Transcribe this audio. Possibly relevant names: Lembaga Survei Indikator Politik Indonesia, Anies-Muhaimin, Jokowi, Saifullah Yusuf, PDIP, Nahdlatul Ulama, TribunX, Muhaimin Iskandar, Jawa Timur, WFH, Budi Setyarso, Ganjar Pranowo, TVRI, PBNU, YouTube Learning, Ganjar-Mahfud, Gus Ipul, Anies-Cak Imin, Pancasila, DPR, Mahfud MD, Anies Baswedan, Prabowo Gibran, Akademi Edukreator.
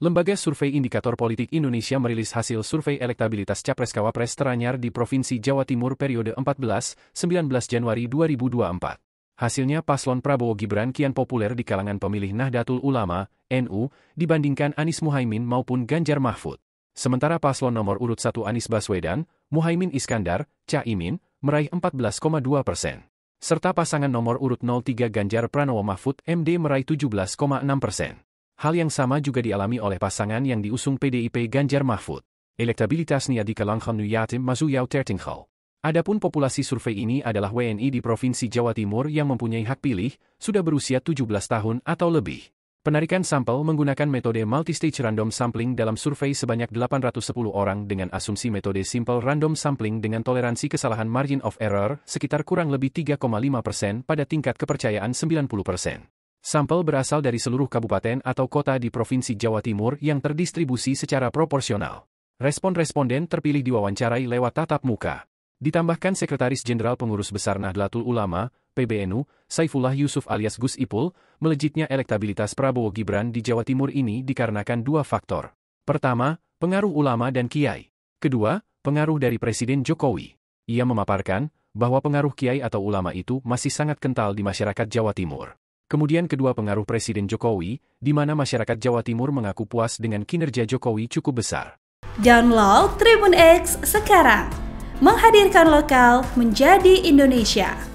Lembaga Survei Indikator Politik Indonesia merilis hasil survei elektabilitas Capres-Cawapres teranyar di Provinsi Jawa Timur periode 14-19 Januari 2024. Hasilnya paslon Prabowo Gibran kian populer di kalangan pemilih Nahdlatul Ulama, NU, dibandingkan Anies Muhaimin maupun Ganjar Mahfud. Sementara paslon nomor urut 1 Anies Baswedan, Muhaimin Iskandar, Cak Imin, meraih 14,2%. Serta pasangan nomor urut 03 Ganjar Pranowo Mahfud MD meraih 17,6%. Hal yang sama juga dialami oleh pasangan yang diusung PDIP Ganjar Mahfud. Elektabilitasnya di kalangan yatim mazuyau tertinggal. Adapun populasi survei ini adalah WNI di Provinsi Jawa Timur yang mempunyai hak pilih, sudah berusia 17 tahun atau lebih. Penarikan sampel menggunakan metode multistage random sampling dalam survei sebanyak 810 orang dengan asumsi metode simple random sampling dengan toleransi kesalahan margin of error sekitar kurang lebih 3,5% pada tingkat kepercayaan 90%. Sampel berasal dari seluruh kabupaten atau kota di Provinsi Jawa Timur yang terdistribusi secara proporsional. Responden terpilih diwawancarai lewat tatap muka. Ditambahkan Sekretaris Jenderal Pengurus Besar Nahdlatul Ulama, PBNU, Saifullah Yusuf alias Gus Ipul, melejitnya elektabilitas Prabowo Gibran di Jawa Timur ini dikarenakan dua faktor. Pertama, pengaruh ulama dan kiai. Kedua, pengaruh dari Presiden Jokowi. Ia memaparkan bahwa pengaruh kiai atau ulama itu masih sangat kental di masyarakat Jawa Timur. Kemudian kedua pengaruh Presiden Jokowi, di mana masyarakat Jawa Timur mengaku puas dengan kinerja Jokowi cukup besar. Download TribunX sekarang, menghadirkan lokal menjadi Indonesia.